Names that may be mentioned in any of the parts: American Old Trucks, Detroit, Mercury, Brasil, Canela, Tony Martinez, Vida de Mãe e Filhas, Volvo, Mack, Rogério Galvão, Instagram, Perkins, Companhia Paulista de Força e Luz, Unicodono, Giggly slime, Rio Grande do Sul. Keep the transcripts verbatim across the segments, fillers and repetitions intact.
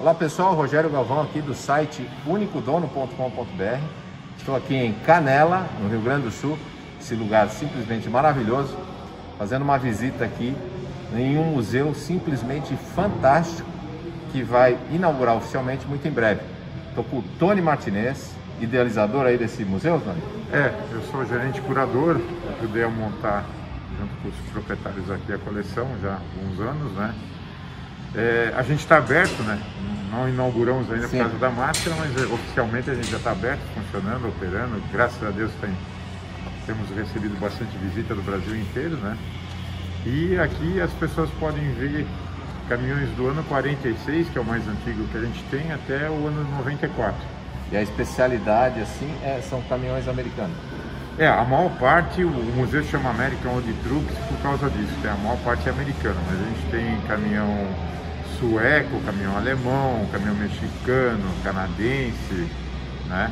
Olá pessoal, Rogério Galvão aqui do site Unicodono ponto com ponto br. Estou aqui em Canela, no Rio Grande do Sul, esse lugar simplesmente maravilhoso, fazendo uma visita aqui em um museu simplesmente fantástico que vai inaugurar oficialmente muito em breve. Estou com o Tony Martinez, idealizador aí desse museu, Tony? É, eu sou gerente curador, ajudei a montar junto com os proprietários aqui a coleção já há alguns anos, né? É, a gente está aberto, né? Não inauguramos ainda, sim, por causa da máscara, mas oficialmente a gente já está aberto, funcionando, operando. Graças a Deus tem, temos recebido bastante visita do Brasil inteiro, né? E aqui as pessoas podem ver caminhões do ano quarenta e seis, que é o mais antigo que a gente tem, até o ano noventa e quatro. E a especialidade, assim, é, são caminhões americanos? É, a maior parte, o museu chama American Old Trucks por causa disso, que a maior parte é americana, mas a gente tem caminhão sueco, caminhão alemão, caminhão mexicano, canadense, né?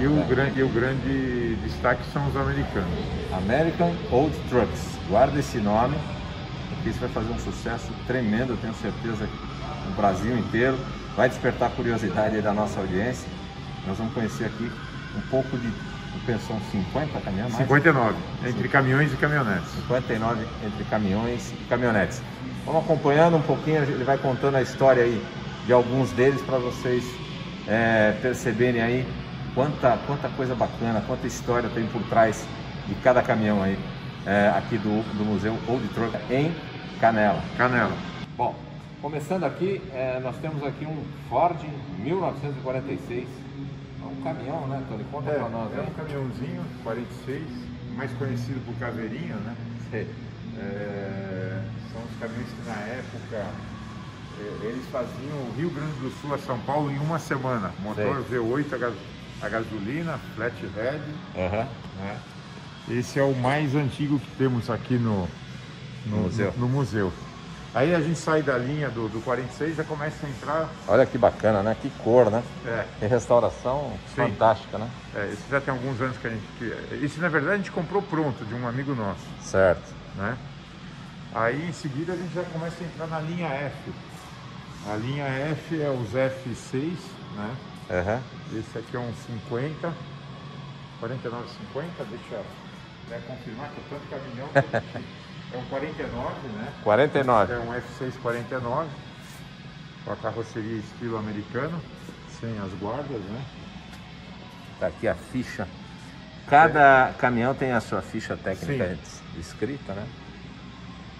E o, grande, e o grande destaque são os americanos. American Old Trucks, guarda esse nome, porque isso vai fazer um sucesso tremendo, eu tenho certeza, no Brasil inteiro. Vai despertar a curiosidade aí da nossa audiência. Nós vamos conhecer aqui um pouco de, são cinquenta caminhões? cinquenta e nove, entre caminhões e caminhonetes. cinquenta e nove entre caminhões e caminhonetes. Vamos acompanhando um pouquinho, ele vai contando a história aí de alguns deles para vocês é, perceberem aí quanta, quanta coisa bacana, quanta história tem por trás de cada caminhão aí, é, aqui do, do Museu Old Truck em Canela. Canela. Bom, começando aqui, é, nós temos aqui um Ford mil novecentos e quarenta e seis, um caminhão, né, Tony? Conta é, pra nós, é um caminhãozinho, quarenta e seis, mais conhecido por caveirinha, né? Sim. É, são os caminhões que na época eles faziam o Rio Grande do Sul a São Paulo em uma semana. Motor Sim. V oito a, gas, a gasolina, flathead. Uhum. Né? Esse é o mais antigo que temos aqui no, no, no, museu. no, no museu. Aí a gente sai da linha do, do quarenta e seis e já começa a entrar... Olha que bacana, né? Que cor, né? É. Tem restauração Sim. fantástica, né? É, esse já tem alguns anos que a gente... Que, esse, na verdade, a gente comprou pronto de um amigo nosso. Certo. Né? Aí, em seguida, a gente já começa a entrar na linha F. A linha F é os F seis, né? Uhum. Esse aqui é um cinquenta, quarenta e nove cinquenta, deixa eu confirmar que é tanto caminhão que a gente... É um quarenta e nove, né? quarenta e nove. É um F seis quarenta e nove, com a carroceria estilo americano, sem as guardas, né? Tá aqui a ficha. Cada é. caminhão tem a sua ficha técnica Sim. escrita, né?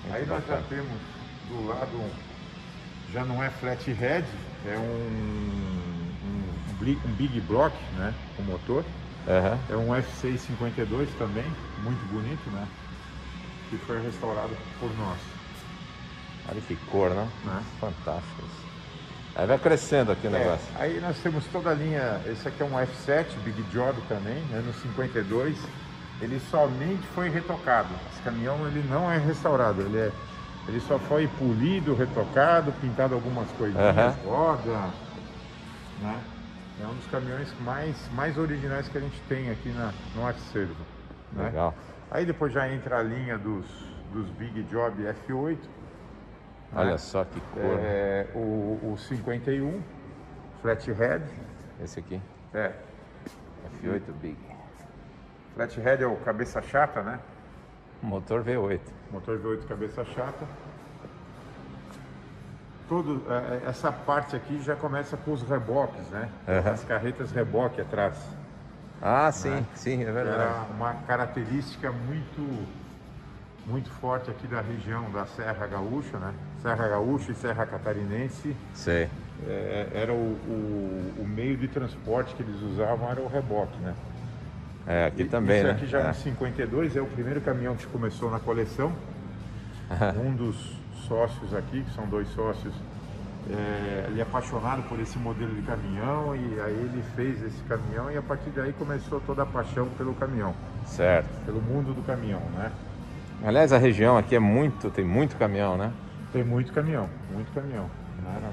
Muito Aí nós bacana. já temos do lado, já não é flathead, é um, um, um big block, né? O motor. Uhum. É um F seis cinquenta e dois também, muito bonito, né? Que foi restaurado por nós. Olha que cor, né? né? Fantástico. Aí vai crescendo aqui o é, negócio. Aí nós temos toda a linha, esse aqui é um F sete, Big Job também, ano cinquenta e dois. Ele somente foi retocado. Esse caminhão ele não é restaurado, ele, é, ele só foi polido, retocado, pintado algumas coisinhas, uhum. roda, né? É um dos caminhões mais, mais originais que a gente tem aqui na, no acervo. Né? Legal. Aí depois já entra a linha dos, dos Big Job F oito. Olha né? só que cor. É, o, o cinquenta e um, Flathead. Esse aqui? É. F oito Big. Flathead é o cabeça chata, né? Motor V oito. Motor V oito cabeça chata. Todo, essa parte aqui já começa com os reboques, né? Uhum. As carretas reboque atrás. Ah, sim, né? sim, é verdade. Era uma característica muito, muito forte aqui da região da Serra Gaúcha, né? Serra Gaúcha e Serra Catarinense. Sim. É, era o, o, o meio de transporte que eles usavam, era o reboque, né? É, aqui e, também, isso né? Isso aqui já é. Em cinquenta e dois, é o primeiro caminhão que começou na coleção. Um dos sócios aqui, que são dois sócios, É, ele é apaixonado por esse modelo de caminhão e aí ele fez esse caminhão e a partir daí começou toda a paixão pelo caminhão. Certo. Pelo mundo do caminhão, né? Aliás, a região aqui é muito, tem muito caminhão, né? Tem muito caminhão, muito caminhão. Né?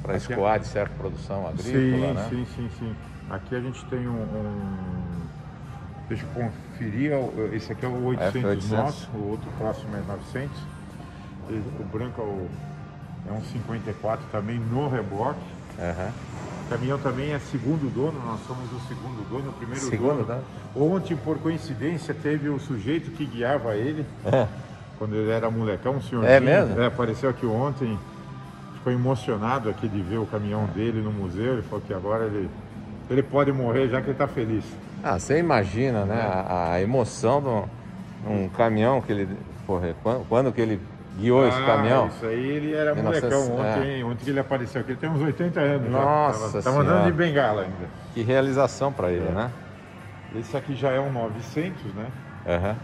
Para escoar é... de certa produção agrícola, sim, né? Sim, sim, sim. Aqui a gente tem um... um... Deixa eu conferir, esse aqui é o oitocentos, F oitocentos. Nosso, o outro próximo é novecentos. O branco é o... é um cinquenta e quatro também no reboque. Uhum. O caminhão também é segundo dono, nós somos o segundo dono, o primeiro segundo, dono. Né? Ontem, por coincidência, teve o sujeito que guiava ele, é. quando ele era molecão, um senhorzinho. É mesmo? É, apareceu aqui ontem, ficou emocionado aqui de ver o caminhão dele no museu, ele falou que agora ele, ele pode morrer já que ele está feliz. Ah, você imagina, né, é. a, a emoção de um, um caminhão que ele, porra, quando, quando que ele... guiou ah, esse caminhão. Isso aí, ele era mil novecentos... molecão ontem, é. ontem ele apareceu aqui, ele tem uns oitenta anos. Nossa, estava andando de bengala ainda. Que realização para ele, é. né? Esse aqui já é um novecentos, né? Uhum.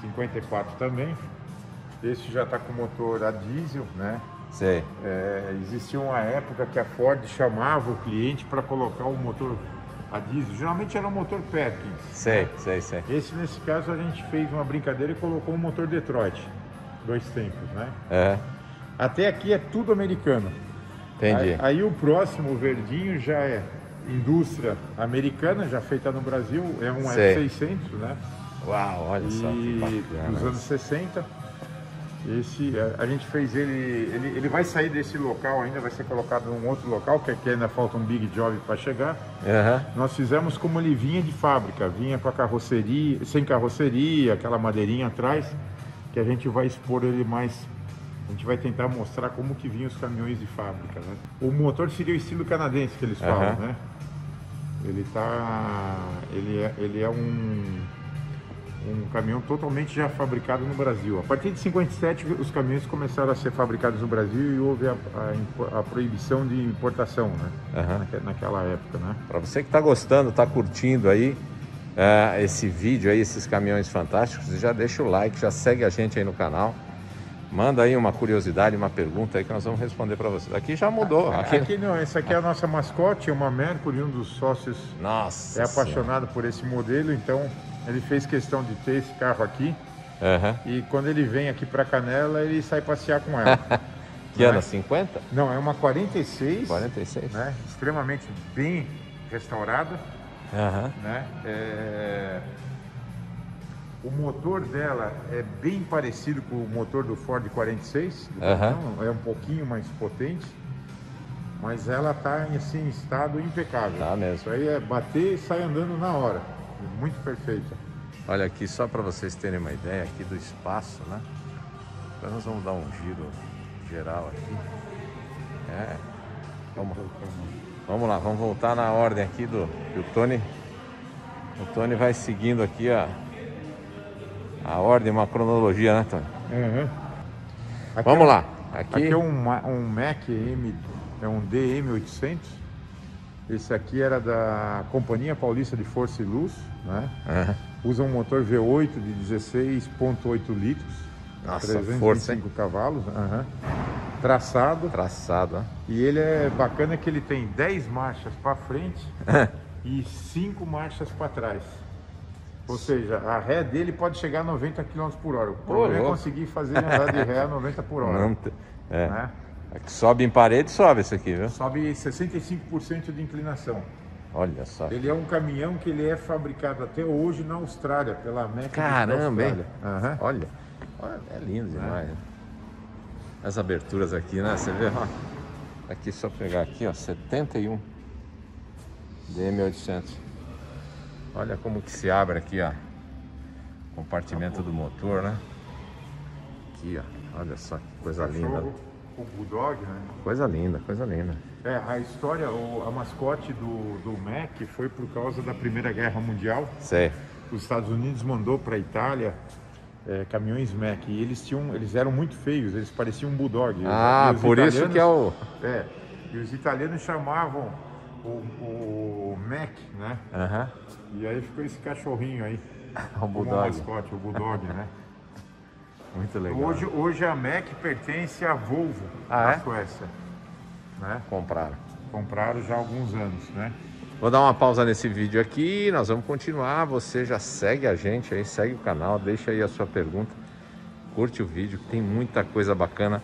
cinquenta e quatro também. Esse já está com motor a diesel, né? Sei. É, existia uma época que a Ford chamava o cliente para colocar o motor a diesel. Geralmente era um motor Perkins. Sei, né? sei, sei. Esse, nesse caso, a gente fez uma brincadeira e colocou um motor Detroit. Dois tempos, né? É. Até aqui é tudo americano. Entendi. Aí, aí o próximo, o verdinho, já é indústria americana, já feita no Brasil, é um F seiscentos, né? Uau, olha e... só. Bacana, dos anos sessenta. Esse, a, a gente fez ele, ele, ele vai sair desse local ainda, vai ser colocado num outro local, que aqui ainda falta um big job para chegar. Uhum. Nós fizemos como ele vinha de fábrica, vinha com a carroceria, sem carroceria, aquela madeirinha atrás, que a gente vai expor ele mais, a gente vai tentar mostrar como que vinham os caminhões de fábrica, né? O motor seria o estilo canadense que eles falam, uhum. né? Ele tá, ele é, ele é um, um caminhão totalmente já fabricado no Brasil. A partir de cinquenta e sete, os caminhões começaram a ser fabricados no Brasil e houve a, a, a proibição de importação, né? Uhum. Naquela época, né? Para você que está gostando, está curtindo aí, Uh, esse vídeo aí, esses caminhões fantásticos, já deixa o like, já segue a gente aí no canal, manda aí uma curiosidade, uma pergunta aí que nós vamos responder para vocês. Aqui já mudou. Aqui, aqui não, essa aqui é a nossa mascote, uma Mercury, um dos sócios. Nossa, é apaixonado senhora. por esse modelo, então ele fez questão de ter esse carro aqui. Uhum. E quando ele vem aqui para Canela, ele sai passear com ela. Que ano, é? cinquenta? Não, é uma quarenta e seis, quarenta e seis. Né? Extremamente bem restaurada. Uhum. Né? É... O motor dela é bem parecido com o motor do Ford quarenta e seis, do uhum. caminhão, é um pouquinho mais potente, mas ela está assim, em estado impecável. Tá mesmo. Isso aí é bater e sair andando na hora, muito perfeita. Olha aqui, só para vocês terem uma ideia aqui do espaço, né? Agora nós vamos dar um giro geral aqui. É, vamos. Vamos lá, vamos voltar na ordem aqui do que o Tony. O Tony vai seguindo aqui a, a ordem, uma cronologia, né, Tony? Uhum. Vamos é um, lá. Aqui, aqui é um, um Mack M, é um D M oitocentos. Esse aqui era da Companhia Paulista de Força e Luz, né? Uhum. Usa um motor V oito de dezesseis vírgula oito litros. Nossa, trezentos e vinte e cinco cavalos. Uhum. Traçado. Traçado, ó. E ele é bacana que ele tem dez marchas para frente e cinco marchas para trás. Ou seja, a ré dele pode chegar a noventa quilômetros por hora. O problema é conseguir fazer andar de ré a noventa por hora. Não, é. Né? É que sobe em parede, sobe isso aqui, viu? Sobe sessenta e cinco por cento de inclinação. Olha só. Ele é um caminhão que ele é fabricado até hoje na Austrália, pela Mercury. Caramba, hein? Uhum. Olha. Olha, é lindo demais. É. As aberturas aqui, né? Você vê, ó. Aqui, só pegar aqui, ó, setenta e um D M oitocentos. Olha como que se abre aqui, ó, compartimento do motor, né? Aqui, ó, olha só que coisa linda. O Bulldog, né? Coisa linda, coisa linda. É, a história, a mascote do, do Mack foi por causa da Primeira Guerra Mundial. Sei. Os Estados Unidos mandou para a Itália... É, caminhões Mack, e eles tinham, eles eram muito feios, eles pareciam um bulldog. Ah, por isso que é o... É, e os italianos chamavam o, o Mack, né? Uhum. E aí ficou esse cachorrinho aí, o bulldog. Mascote, o bulldog, né? Muito legal. Hoje, hoje a Mack pertence à Volvo, ah, na é? Suécia. Né? Compraram. Compraram já há alguns anos, né? Vou dar uma pausa nesse vídeo aqui, nós vamos continuar, você já segue a gente aí, segue o canal, deixa aí a sua pergunta, curte o vídeo, tem muita coisa bacana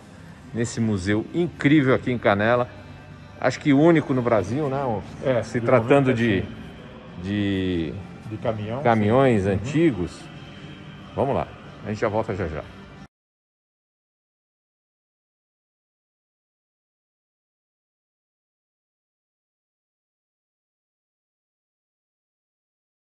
nesse museu incrível aqui em Canela, acho que único no Brasil, né? É, se tratando de, de, de caminhão, caminhões sim. antigos, uhum. Vamos lá, a gente já volta já já.